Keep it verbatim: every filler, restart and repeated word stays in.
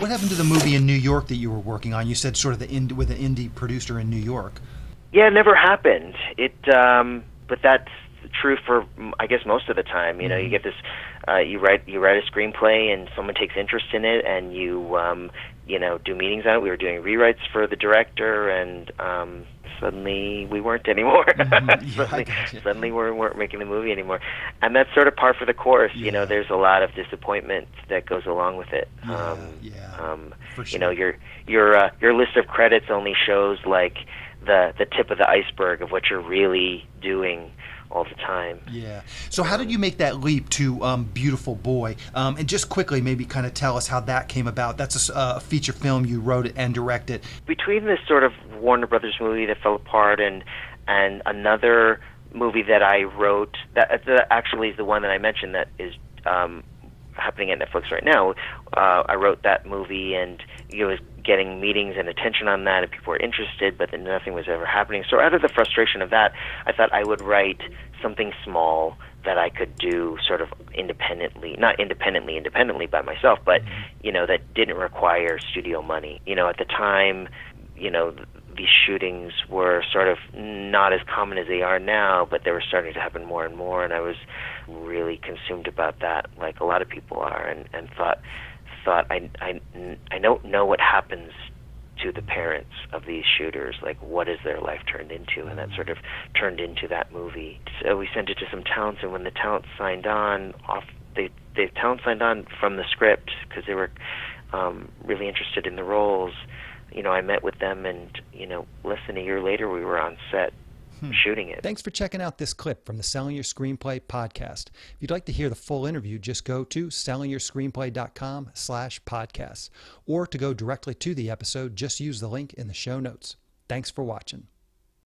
What happened to the movie in New York that you were working on? You said sort of the ind with an indie producer in New York. Yeah, it never happened. It, um, but that's true for, I guess, most of the time. You know, you get this, uh, you write you write a screenplay, and someone takes interest in it, and you, um, you know, do meetings on it. We were doing rewrites for the director, and um, suddenly we weren't anymore. Mm-hmm. Yeah, suddenly, suddenly we weren't making the movie anymore, and that's sort of par for the course. Yeah. You know, there's a lot of disappointment that goes along with it. Yeah, um, yeah, um, for sure. You know, your your uh, your list of credits only shows like the the tip of the iceberg of what you're really doing all the time. Yeah. So how did you make that leap to um, Beautiful Boy? Um, and just quickly, maybe kind of tell us how that came about. That's a uh, feature film. You wrote it and directed. Between this sort of Warner Brothers movie that fell apart and and another movie that I wrote, that, that actually is the one that I mentioned that is um, happening at Netflix right now. Uh, I wrote that movie, and it was getting meetings and attention on that, and people were interested, but then nothing was ever happening. So out of the frustration of that, I thought I would write something small that I could do sort of independently, not independently, independently by myself, but, you know, that didn't require studio money. You know, at the time, you know, these shootings were sort of not as common as they are now, but they were starting to happen more and more, and I was really consumed about that, like a lot of people are, and, and thought, thought I, I, I don't know what happens to the parents of these shooters, like what is their life turned into, and that sort of turned into that movie. So we sent it to some talents, and when the talents signed on, off they the talents signed on from the script because they were um, really interested in the roles. You know, I met with them, and you know, less than a year later, we were on set. Hmm. Shooting it. Thanks for checking out this clip from the Selling Your Screenplay podcast. If you'd like to hear the full interview, just go to selling your screenplay dot com slash podcasts, or to go directly to the episode, just use the link in the show notes. Thanks for watching.